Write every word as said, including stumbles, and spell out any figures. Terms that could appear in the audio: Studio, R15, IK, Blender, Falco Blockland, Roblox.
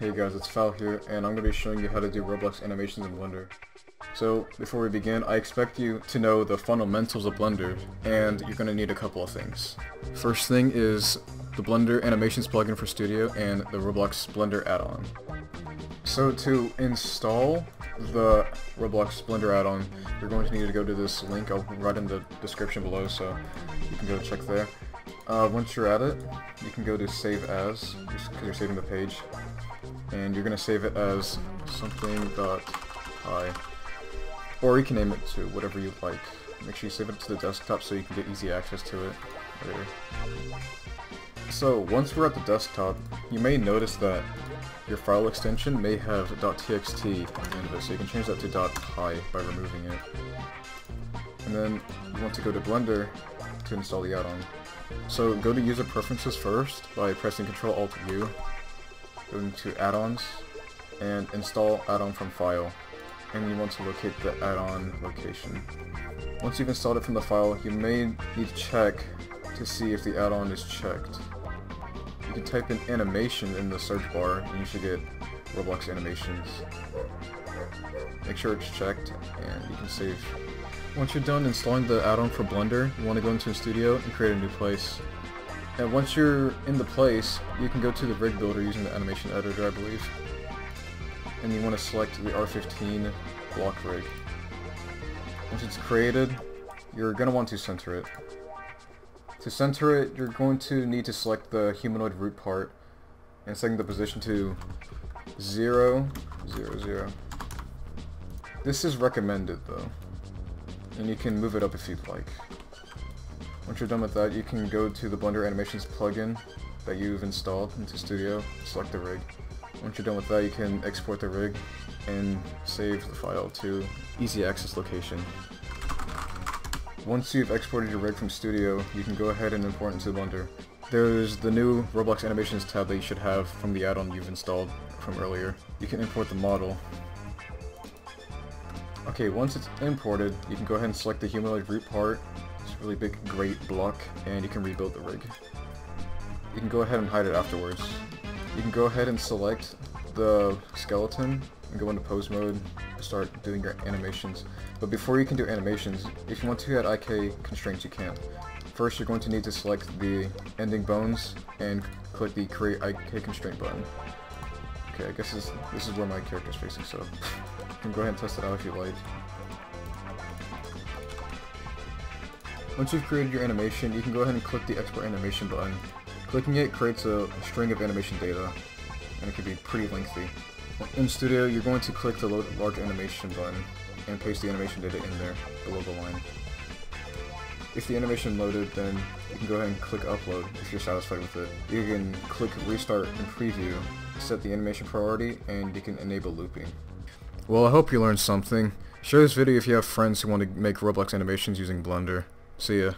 Hey guys, it's Fal here, and I'm going to be showing you how to do Roblox animations in Blender. So, before we begin, I expect you to know the fundamentals of Blender, and you're going to need a couple of things. First thing is the Blender Animations plugin for Studio and the Roblox Blender add-on. So to install the Roblox Blender add-on, you're going to need to go to this link. I'll write in the description below, so you can go check there. Uh, once you're at it, you can go to Save As, just because you're saving the page. And you're going to save it as something.py, or you can name it to whatever you like. Make sure you save it to the desktop so you can get easy access to it later. So once we're at the desktop, you may notice that your file extension may have .txt at the end of it, so you can change that to .py by removing it. And then you want to go to Blender to install the add-on. So go to User Preferences first by pressing control alt U. Go into add-ons and install add-on from file, and you want to locate the add-on location. Once you've installed it from the file, you may need to check to see if the add-on is checked. You can type in animation in the search bar and you should get Roblox animations. Make sure it's checked and you can save. Once you're done installing the add-on for Blender, you want to go into Studio and create a new place. And once you're in the place, you can go to the rig builder using the animation editor, I believe. And you want to select the R fifteen block rig. Once it's created, you're going to want to center it. To center it, you're going to need to select the humanoid root part and setting the position to zero, zero, zero. This is recommended though, and you can move it up if you'd like. Once you're done with that, you can go to the Blender Animations plugin that you've installed into Studio, select the rig. Once you're done with that, you can export the rig and save the file to easy access location. Once you've exported your rig from Studio, you can go ahead and import into Blender. There's the new Roblox Animations tab that you should have from the add-on you've installed from earlier. You can import the model. Okay, once it's imported, you can go ahead and select the humanoid root part, really big great block, and you can rebuild the rig. You can go ahead and hide it afterwards. You can go ahead and select the skeleton and go into pose mode to start doing your animations. But before you can do animations, if you want to add I K constraints, you can. First, you're going to need to select the ending bones and click the create I K constraint button. Okay, I guess this, this is where my character's facing, so you can go ahead and test it out if you like. Once you've created your animation, you can go ahead and click the Export Animation button. Clicking it creates a string of animation data, and it can be pretty lengthy. In Studio, you're going to click the Load Large Animation button and paste the animation data in there, below the line. If the animation loaded, then you can go ahead and click Upload if you're satisfied with it. You can click Restart and Preview, set the animation priority, and you can enable looping. Well, I hope you learned something. Share this video if you have friends who want to make Roblox animations using Blender. See ya.